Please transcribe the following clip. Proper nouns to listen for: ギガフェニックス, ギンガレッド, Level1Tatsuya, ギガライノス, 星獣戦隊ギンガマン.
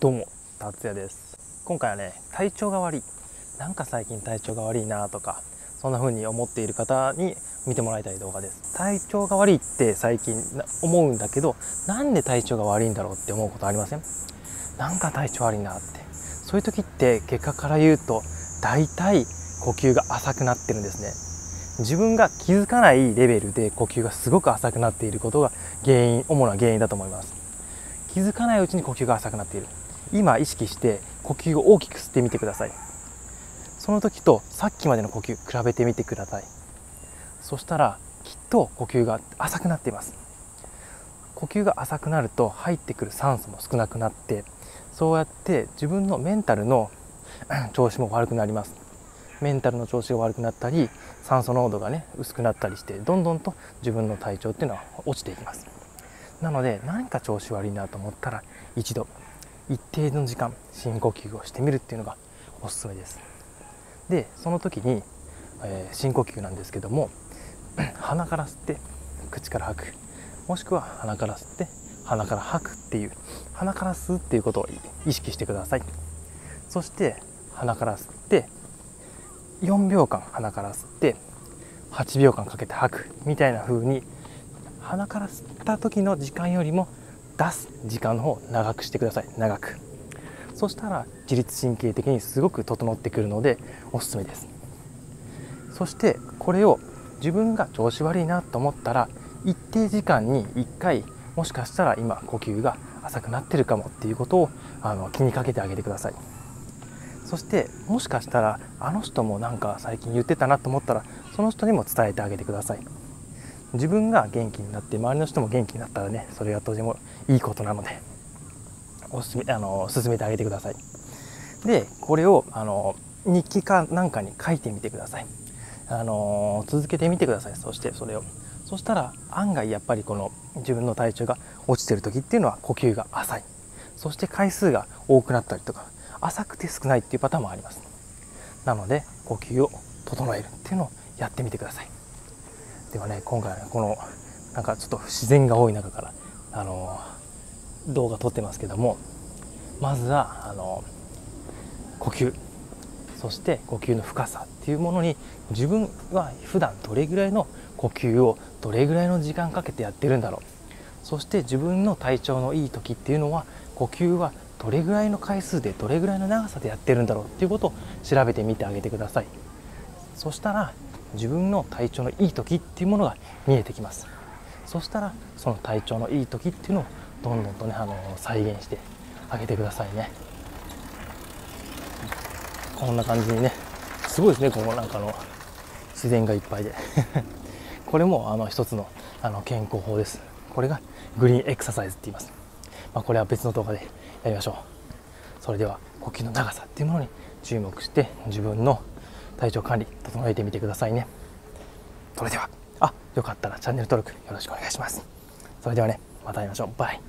どうも達也です。今回はね、体調が悪い、なんか最近体調が悪いなとか、そんな風に思っている方に見てもらいたい動画です。体調が悪いって最近思うんだけど、なんで体調が悪いんだろうって思うことありません？なんか体調悪いなって、そういう時って結果から言うと大体呼吸が浅くなってるんですね。自分が気づかないレベルで呼吸がすごく浅くなっていることが主な原因だと思います。気づかないうちに呼吸が浅くなっている。今意識して呼吸を大きく吸ってみてください。その時とさっきまでの呼吸比べてみてください。そしたらきっと呼吸が浅くなっています。呼吸が浅くなると入ってくる酸素も少なくなって、そうやって自分のメンタルの調子も悪くなります。メンタルの調子が悪くなったり、酸素濃度がね薄くなったりして、どんどんと自分の体調っていうのは落ちていきます。なので、何か調子悪いなと思ったら一度一定の時間深呼吸をしてみるっていうのがおすすめです。でその時に、深呼吸なんですけども、鼻から吸って口から吐く、もしくは鼻から吸って鼻から吐くっていう、鼻から吸うっていうことを意識してください。そして鼻から吸って4秒間鼻から吸って8秒間かけて吐くみたいな風に、鼻から吸った時の時間よりも出す時間の方を長くしてください。長く。そしたら自律神経的にすごく整ってくるのでおすすめです。そしてこれを自分が調子悪いなと思ったら、一定時間に1回もしかしたら今呼吸が浅くなってるかもっていうことを気にかけてあげてください。そしてもしかしたらあの人もなんか最近言ってたなと思ったら、その人にも伝えてあげてください。自分が元気になって周りの人も元気になったらね、それがとてもいいことなので進めてあげてください。でこれを日記かなんかに書いてみてください。続けてみてください。そしてそれを、そしたら案外やっぱりこの自分の体調が落ちてる時っていうのは呼吸が浅い、そして回数が多くなったりとか、浅くて少ないっていうパターンもあります。なので呼吸を整えるっていうのをやってみてください。ではね、今回は、ね、このなんかちょっと自然が多い中から動画撮ってますけども、まずは呼吸、そして呼吸の深さっていうものに、自分は普段どれぐらいの呼吸をどれぐらいの時間かけてやってるんだろう、そして自分の体調のいい時っていうのは呼吸はどれぐらいの回数でどれぐらいの長さでやってるんだろうっていうことを調べてみてあげてください。そしたら自分の体調のいい時っていうものが見えてきます。そしたらその体調のいい時っていうのをどんどんとね再現してあげてくださいね。こんな感じにね、すごいですね、このなんか自然がいっぱいでこれも一つの健康法です。これがグリーンエクササイズって言います。これは別の動画でやりましょう。それでは呼吸の長さっていうものに注目して、自分の体調管理整えてみてくださいね。それではよかったらチャンネル登録よろしくお願いします。それではね、また会いましょう。バイ。